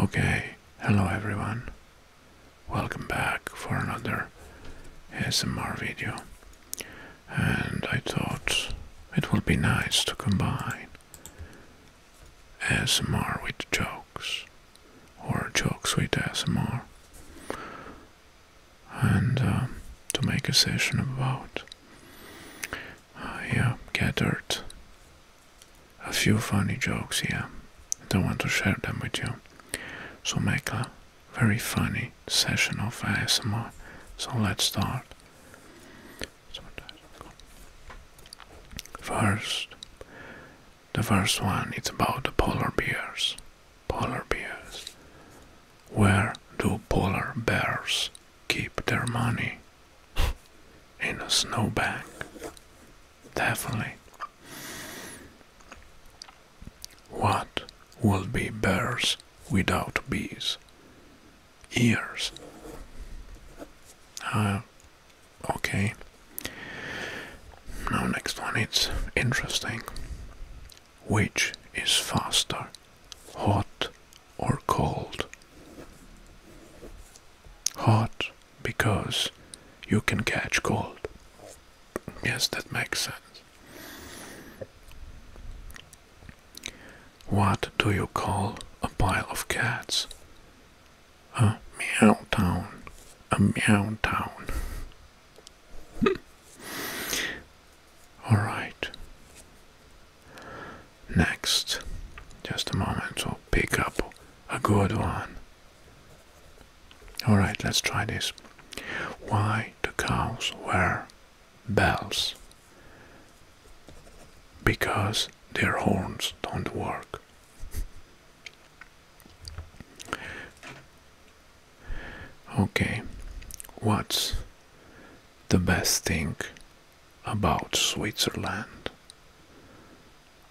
Okay, hello everyone, welcome back for another ASMR video, and I thought it would be nice to combine ASMR with jokes, or jokes with ASMR, and to make a session about. I gathered a few funny jokes here, and I want to share them with you. So make a very funny session of ASMR. So let's start. First, the first one, it's about the polar bears. Polar bears. Where do polar bears keep their money? In a snowbank. Definitely. What would be bears without bees? Ears. Okay. Now next one, it's interesting. Which is faster, hot or cold? Hot, because you can catch cold. Yes, that makes sense. What do you call a pile of cats? A meow town. A meow town. Alright. Next. Just a moment, so pick up a good one. Alright, let's try this. Why do cows wear bells? Because their horns don't work. Okay, what's the best thing about Switzerland?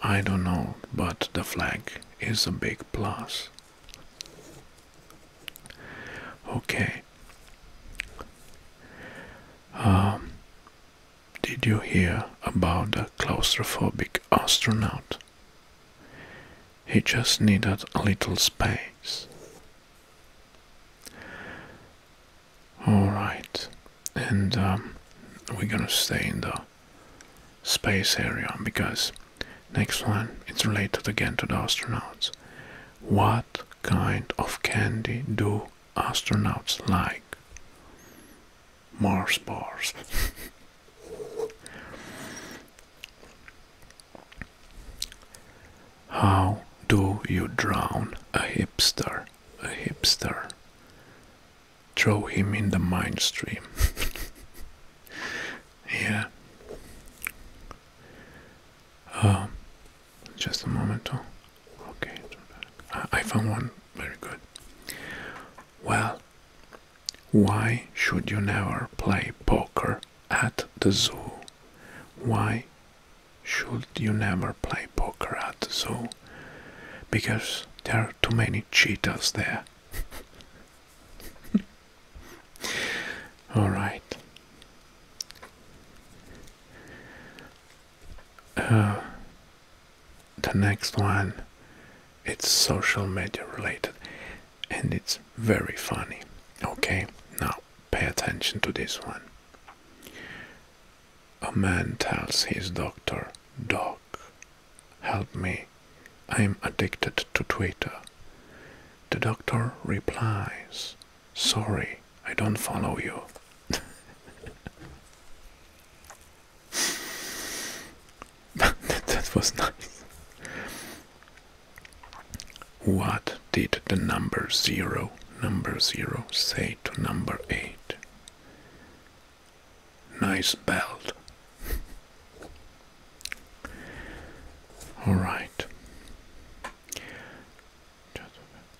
I don't know, but the flag is a big plus. Okay. Did you hear about the claustrophobic astronaut? He just needed a little space. Alright, and we're gonna stay in the space area, because next one, it's related again to the astronauts. What kind of candy do astronauts like? Mars bars. How do you drown a hipster? A hipster? Throw him in the mainstream. Yeah. Just a moment. Oh. Okay. I found one very good. Well, why should you never play poker at the zoo? Why should you never play poker at the zoo? Because there are too many cheetahs there. Alright. The next one, it's social media related, and it's very funny. Okay, now pay attention to this one. A man tells his doctor, "Doc, help me, I'm addicted to Twitter." The doctor replies, "Sorry, I don't follow you." That was nice. What did the number zero say to number 8? Nice belt. Alright.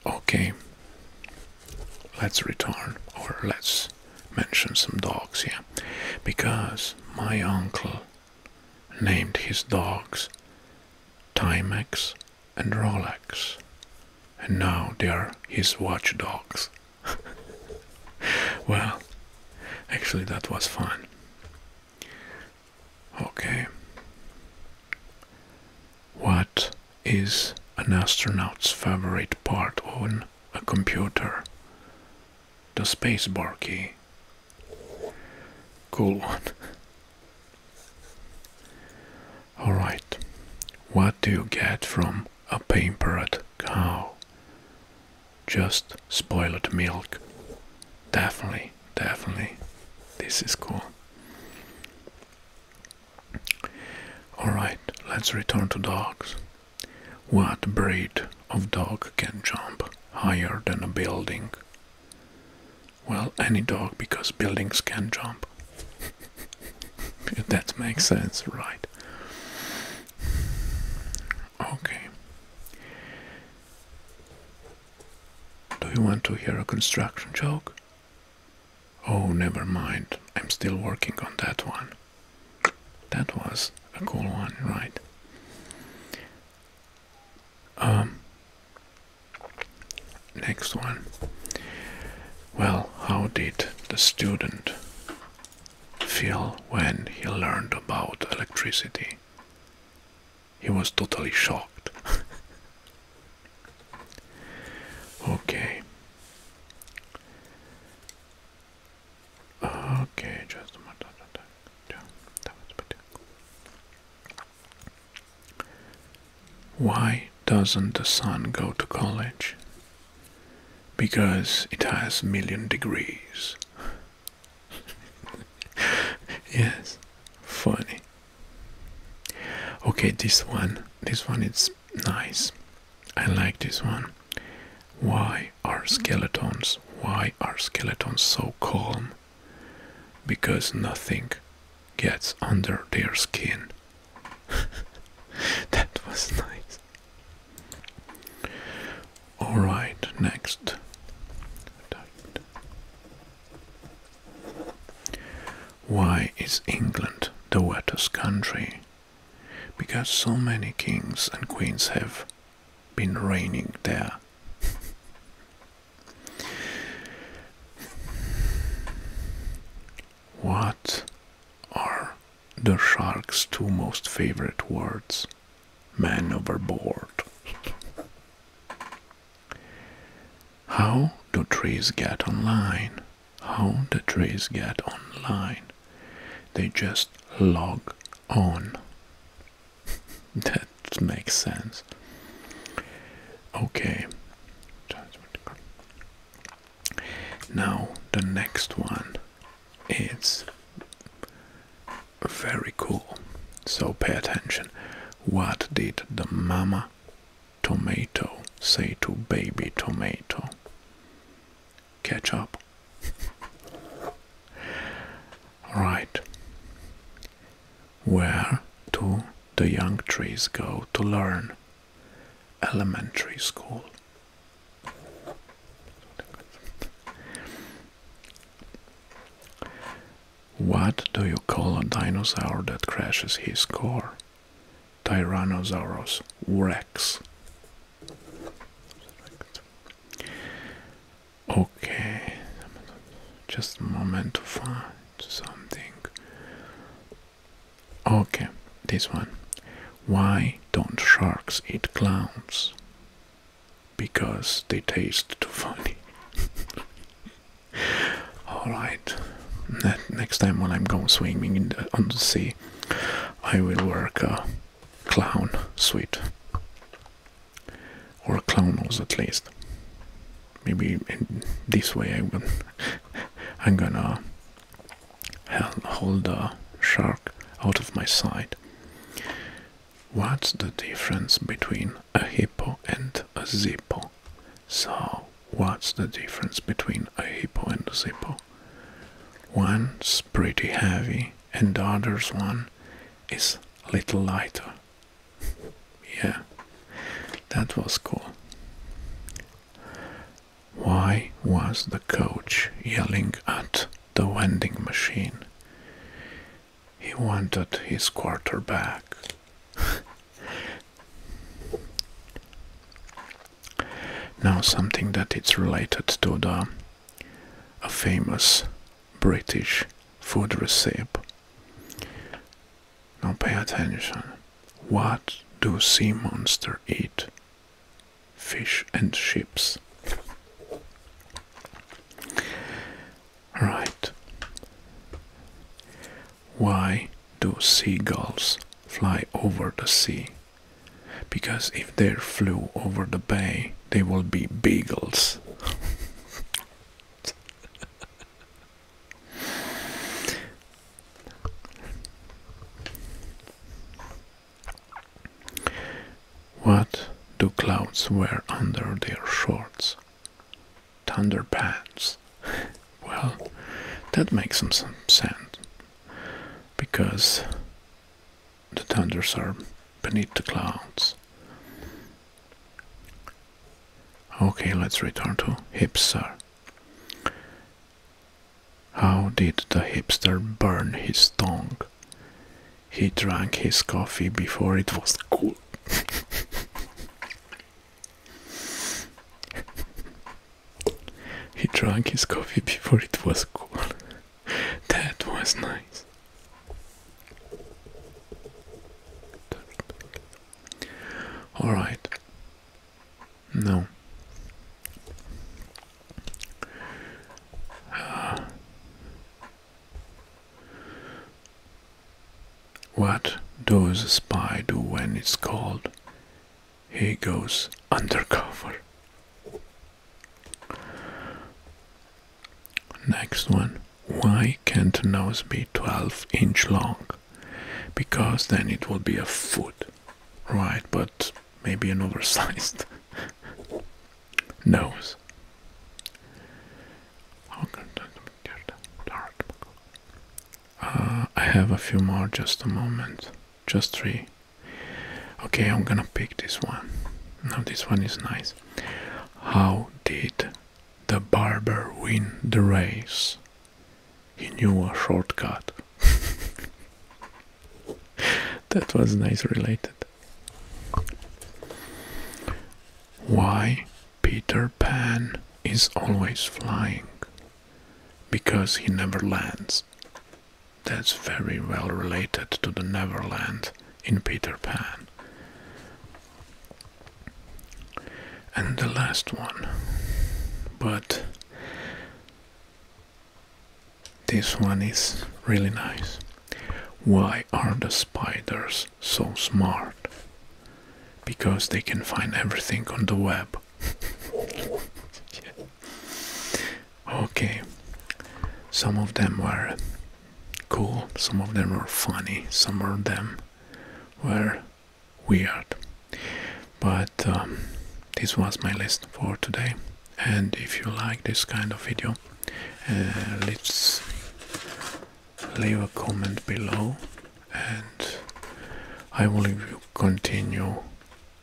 Okay. Let's return, or let's mention some dogs here. Because my uncle named his dogs Timex, and Rolex, and now they are his watchdogs. Well, actually that was fun. Okay. What is an astronaut's favorite part on a computer? The spacebar key. Cool one. Alright. What do you get from a pampered cow? Just spoiled milk. Definitely, definitely. This is cool. Alright, let's return to dogs. What breed of dog can jump higher than a building? Well, any dog, because buildings can jump. That makes sense, right? Okay. Do you want to hear a construction joke? Oh, never mind. I'm still working on that one. That was a cool one, right? Next one. Well, how did the student feel when he learned about electricity? He was totally shocked. Okay. Okay, just a moment. Why doesn't the sun go to college? Because it has a million degrees. Yes, funny. Okay, this one is nice. I like this one. Why are skeletons so calm? Because nothing gets under their skin. That was nice. Alright, next. Why is England the wettest country? Because so many kings and queens have been reigning there. What are the shark's two most favorite words? Man overboard. How do trees get online? How do trees get online? They just log on. That makes sense. Okay. Now the next one is very cool. So pay attention. What did the mama tomato say to baby tomato? Catch up. Right. Where to? The young trees go to learn. Elementary school. What do you call a dinosaur that crashes his core? Tyrannosaurus Rex. Okay, just a moment to find something. Okay, this one. Why don't sharks eat clowns? Because they taste too funny. Alright. Next time when I'm going swimming on the sea, I will work a clown suit. Or a clown nose at least. Maybe in this way I'm gonna hold the shark out of my sight. What's the difference between a hippo and a zippo? So, what's the difference between a hippo and a zippo? One's pretty heavy and the other's one is a little lighter. Yeah, that was cool. Why was the coach yelling at the vending machine? He wanted his quarterback. Now something that it's related to the a famous British food recipe. Now pay attention. What do sea monsters eat? Fish and chips. Right. Why do seagulls fly over the sea? Because if they flew over the bay, they will be beagles. What do clouds wear under their shorts? Thunder pants. Well, that makes some sense, because the thunders are beneath the clouds. Okay, let's return to hipster. How did the hipster burn his tongue? He drank his coffee before it was cool. He drank his coffee before it was cool. That was nice. Alright. No. What does a spy do when it's cold? He goes undercover. Next one. Why can't a nose be 12-inch long? Because then it will be a foot. Right, but maybe an oversized nose. I have a few more, just a moment. Just three. Okay, I'm gonna pick this one. Now this one is nice. How did the barber win the race? He knew a shortcut. That was nice related. Why Peter Pan is always flying? Because he never lands. That's very well related to the Neverland in Peter Pan. And the last one. But this one is really nice. Why are the spiders so smart? Because they can find everything on the web. Okay, some of them were cool, some of them were funny, some of them were weird. But this was my list for today. And if you like this kind of video, let's leave a comment below, and I will continue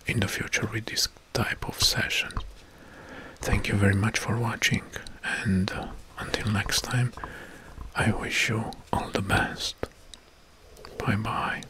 in the future with this type of session. Thank you very much for watching, and until next time, I wish you all the best. Bye bye.